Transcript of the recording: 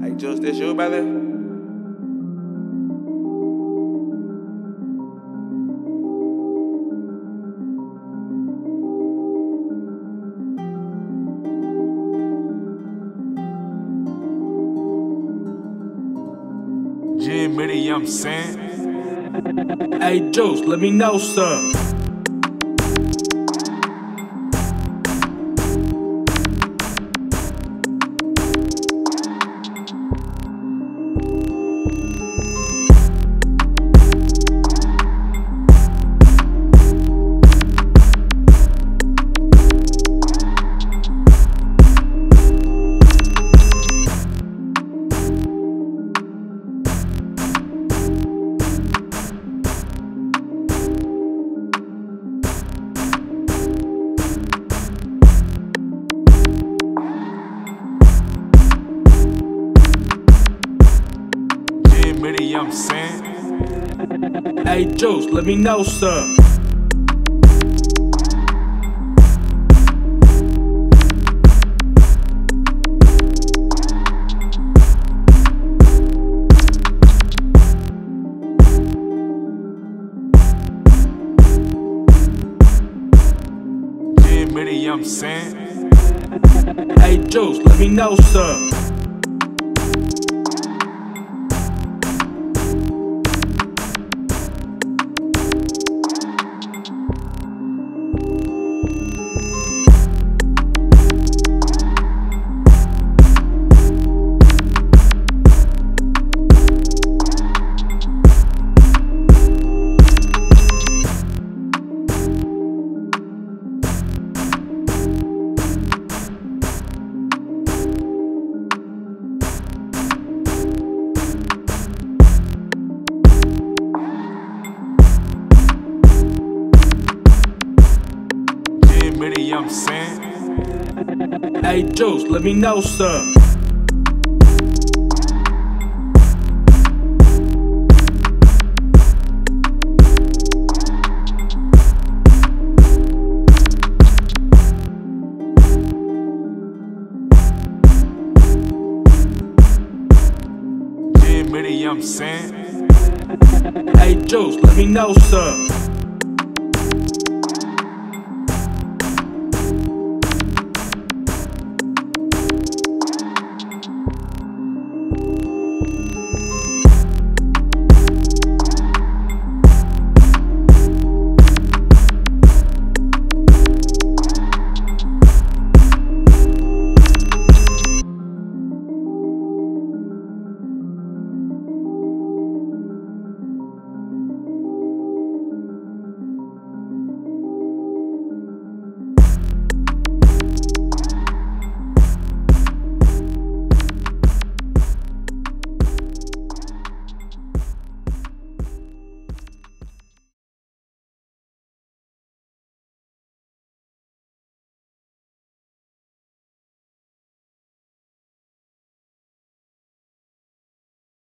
Hey Juce, this you, brother? I'm saying, hey Juce, let me know some. I'm saying, hey Juce, let me know some. Yeah, Mitty, I'm saying, hey Juce, let me know some. I'm saying, hey Juce, let me know some. Yeah, Mitty, I'm saying, hey Juce, let me know some.